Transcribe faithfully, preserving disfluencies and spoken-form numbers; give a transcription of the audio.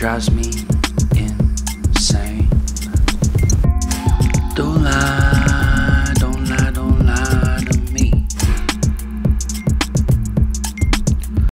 Drives me